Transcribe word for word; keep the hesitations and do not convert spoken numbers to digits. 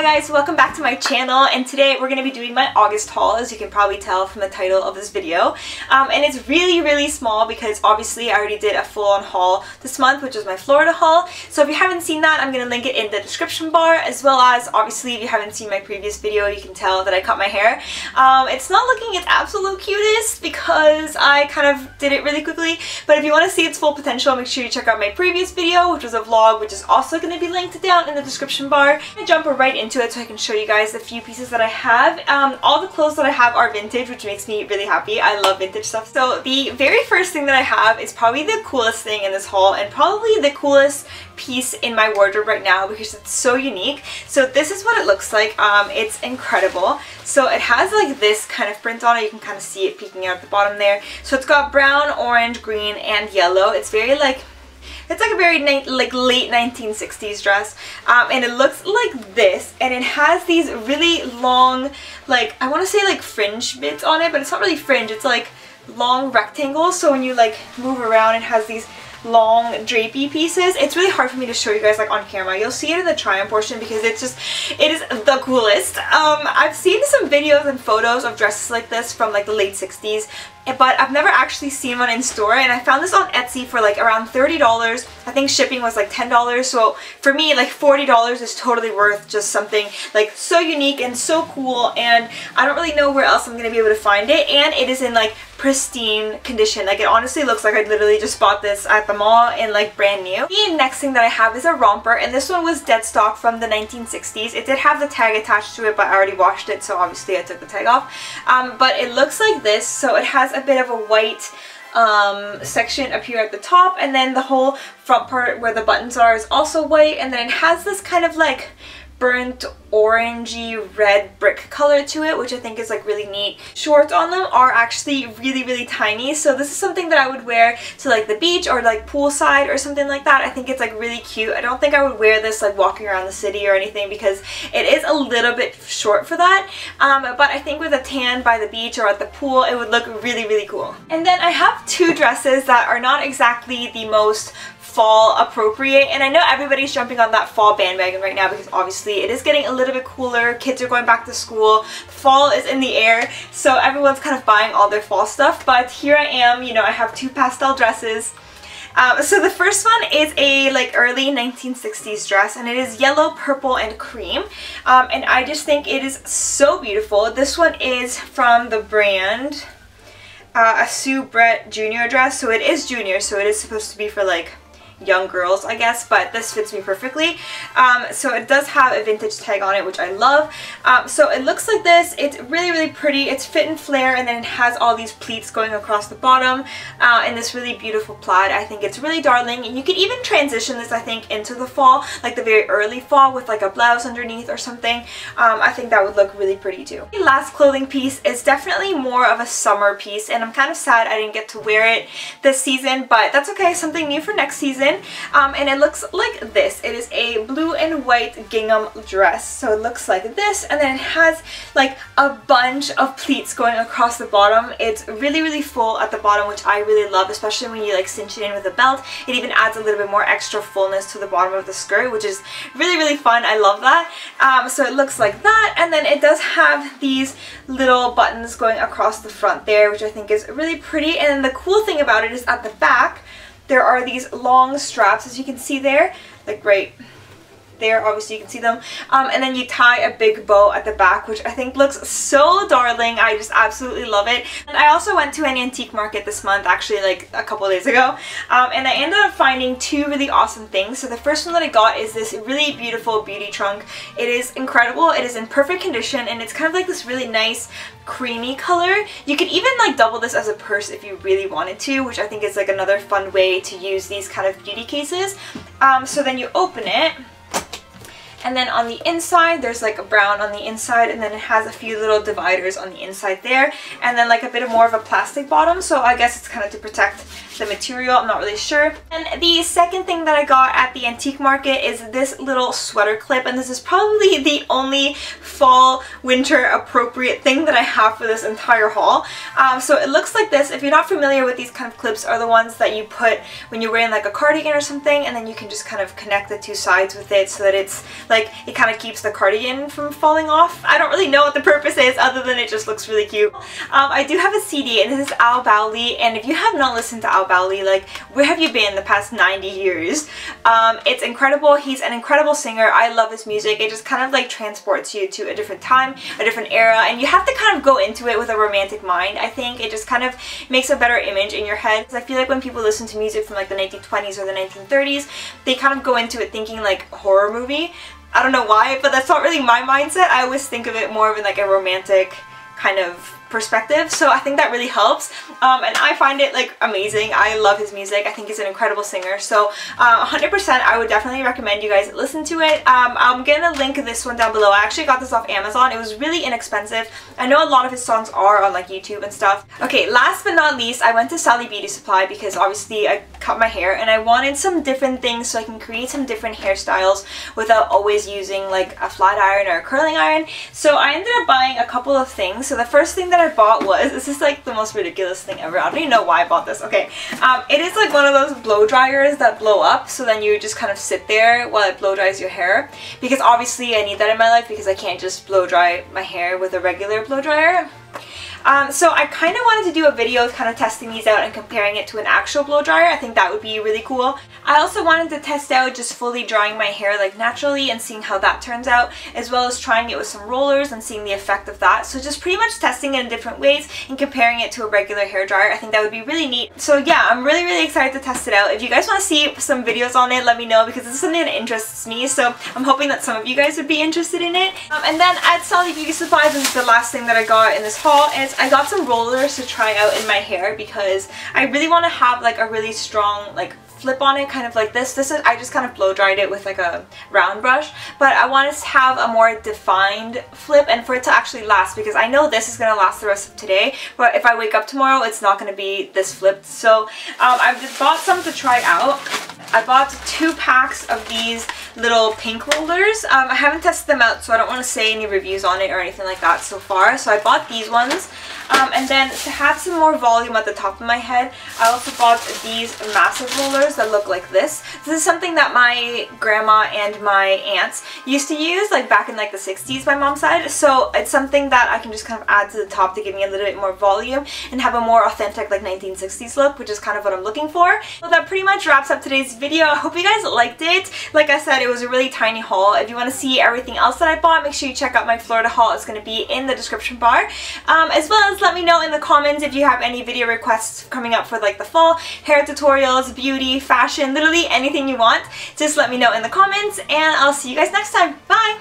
Hi guys, welcome back to my channel, and today we're going to be doing my August haul, as you can probably tell from the title of this video. Um, and it's really really small because obviously I already did a full-on haul this month, which was my Florida haul. So if you haven't seen that, I'm going to link it in the description bar, as well as obviously if you haven't seen my previous video, you can tell that I cut my hair. Um, it's not looking its absolute cutest because I kind of did it really quickly, but if you want to see its full potential, make sure you check out my previous video, which was a vlog, which is also going to be linked down in the description bar. I jump right into it so I can show you guys the few pieces that I have. Um, all the clothes that I have are vintage, which makes me really happy. I love vintage stuff. So the very first thing that I have is probably the coolest thing in this haul, and probably the coolest piece in my wardrobe right now because it's so unique. So this is what it looks like. Um, it's incredible. So it has like this kind of print on it. You can kind of see it peeking out at the bottom there. So it's got brown, orange, green, and yellow. It's very like It's like a very like late nineteen sixties dress, um, and it looks like this, and it has these really long, like, I want to say like fringe bits on it, but it's not really fringe, it's like long rectangles, so when you like move around it has these long drapey pieces. It's really hard for me to show you guys like on camera. You'll see it in the try-on portion because it's just, it is the coolest. Um, I've seen some videos and photos of dresses like this from like the late sixties, but I've never actually seen one in store, and I found this on Etsy for like around thirty dollars. I think shipping was like ten dollars, so for me like forty dollars is totally worth just something like so unique and so cool, and I don't really know where else I'm going to be able to find it, and it is in like pristine condition. Like it honestly looks like I literally just bought this at the mall and like brand new. The next thing that I have is a romper, and this one was dead stock from the nineteen sixties. It did have the tag attached to it, but I already washed it, so obviously I took the tag off. Um, but it looks like this, so it has a bit of a white um, section up here at the top, and then the whole front part where the buttons are is also white, and then it has this kind of like burnt orangey red brick color to it, which I think is like really neat. Shorts on them are actually really really tiny, so this is something that I would wear to like the beach or like poolside or something like that. I think it's like really cute. I don't think I would wear this like walking around the city or anything because it is a little bit short for that, um, but I think with a tan by the beach or at the pool it would look really really cool. And then I have two dresses that are not exactly the most fall appropriate, and I know everybody's jumping on that fall bandwagon right now because obviously it is getting a little bit cooler, kids are going back to school, fall is in the air, so everyone's kind of buying all their fall stuff, but here I am, you know, I have two pastel dresses. Um, so the first one is a like early nineteen sixties dress, and it is yellow, purple, and cream, um, and I just think it is so beautiful. This one is from the brand uh, a Sue Brett Junior dress, so it is junior, so it is supposed to be for like young girls, I guess, but this fits me perfectly. Um, so it does have a vintage tag on it, which I love. Um, so it looks like this. It's really really pretty. It's fit and flare, and then it has all these pleats going across the bottom, uh, and this really beautiful plaid. I think it's really darling, and you could even transition this, I think, into the fall, like the very early fall, with like a blouse underneath or something. Um, I think that would look really pretty too. The last clothing piece is definitely more of a summer piece, and I'm kind of sad I didn't get to wear it this season, but that's okay, something new for next season. Um, and it looks like this. It is a blue and white gingham dress, so it looks like this, and then it has like a bunch of pleats going across the bottom. It's really really full at the bottom, which I really love, especially when you like cinch it in with a belt. It even adds a little bit more extra fullness to the bottom of the skirt, which is really really fun. I love that. Um, so it looks like that, and then it does have these little buttons going across the front there, which I think is really pretty. And the cool thing about it is at the back there are these long straps, as you can see there, like right there, obviously you can see them, um, and then you tie a big bow at the back, which I think looks so darling. I just absolutely love it. And I also went to an antique market this month, actually like a couple days ago, um, and I ended up finding two really awesome things. So the first one that I got is this really beautiful beauty trunk. It is incredible, it is in perfect condition, and it's kind of like this really nice creamy color. You could even like double this as a purse if you really wanted to, which I think is like another fun way to use these kind of beauty cases. Um, so then you open it, and then on the inside there's like a brown on the inside, and then it has a few little dividers on the inside there, and then like a bit of more of a plastic bottom, so I guess it's kind of to protect the material, I'm not really sure. And the second thing that I got at the antique market is this little sweater clip, and this is probably the only fall winter appropriate thing that I have for this entire haul. Um, so it looks like this. If you're not familiar with these kind of clips, are the ones that you put when you're wearing like a cardigan or something, and then you can just kind of connect the two sides with it so that it's like it kind of keeps the cardigan from falling off. I don't really know what the purpose is other than it just looks really cute. Um, I do have a C D, and this is Al Bowlly, and if you have not listened to Al Bowlly, like, where have you been the past ninety years? Um, it's incredible. He's an incredible singer. I love his music. It just kind of like transports you to a different time, a different era, and you have to kind of go into it with a romantic mind, I think. It just kind of makes a better image in your head. I feel like when people listen to music from like the nineteen twenties or the nineteen thirties, they kind of go into it thinking like horror movie. I don't know why, but that's not really my mindset. I always think of it more of in like a romantic kind of perspective, so I think that really helps, um, and I find it like amazing. I love his music. I think he's an incredible singer, so um, one hundred percent I would definitely recommend you guys listen to it. um, I'm gonna link this one down below. I actually got this off Amazon. It was really inexpensive. I know a lot of his songs are on like YouTube and stuff. Okay, last but not least, I went to Sally Beauty Supply because obviously I cut my hair and I wanted some different things so I can create some different hairstyles without always using like a flat iron or a curling iron. So I ended up buying a couple of things. So the first thing that I bought was, this is like the most ridiculous thing ever. I don't even know why I bought this. Okay, um, it is like one of those blow dryers that blow up, so then you just kind of sit there while it blow dries your hair, because obviously I need that in my life because I can't just blow dry my hair with a regular blow dryer. Um, so I kind of wanted to do a video kind of testing these out and comparing it to an actual blow dryer. I think that would be really cool. I also wanted to test out just fully drying my hair like naturally and seeing how that turns out, as well as trying it with some rollers and seeing the effect of that. So just pretty much testing it in different ways and comparing it to a regular hair dryer. I think that would be really neat. So yeah, I'm really really excited to test it out. If you guys want to see some videos on it, let me know, because this is something that interests me, so I'm hoping that some of you guys would be interested in it. Um, and then at Sally Beauty Supply, this is the last thing that I got in this haul, and I got some rollers to try out in my hair because I really want to have like a really strong like flip on it, kind of like this. This is, I just kind of blow dried it with like a round brush, but I want to have a more defined flip and for it to actually last, because I know this is going to last the rest of today, but if I wake up tomorrow it's not going to be this flipped. So um, I've just bought some to try out. I bought two packs of these little pink rollers. Um, I haven't tested them out, so I don't want to say any reviews on it or anything like that so far. So I bought these ones. Um, and then to have some more volume at the top of my head, I also bought these massive rollers that look like this. This is something that my grandma and my aunts used to use like back in like the sixties, my mom's side. So it's something that I can just kind of add to the top to give me a little bit more volume and have a more authentic like nineteen sixties look, which is kind of what I'm looking for. So that pretty much wraps up today's video. I hope you guys liked it. Like I said, it was a really tiny haul. If you want to see everything else that I bought, make sure you check out my Florida haul. It's going to be in the description bar, um, as well as let me know in the comments if you have any video requests coming up for like the fall, hair tutorials, beauty, fashion, literally anything you want. Just let me know in the comments, and I'll see you guys next time. Bye!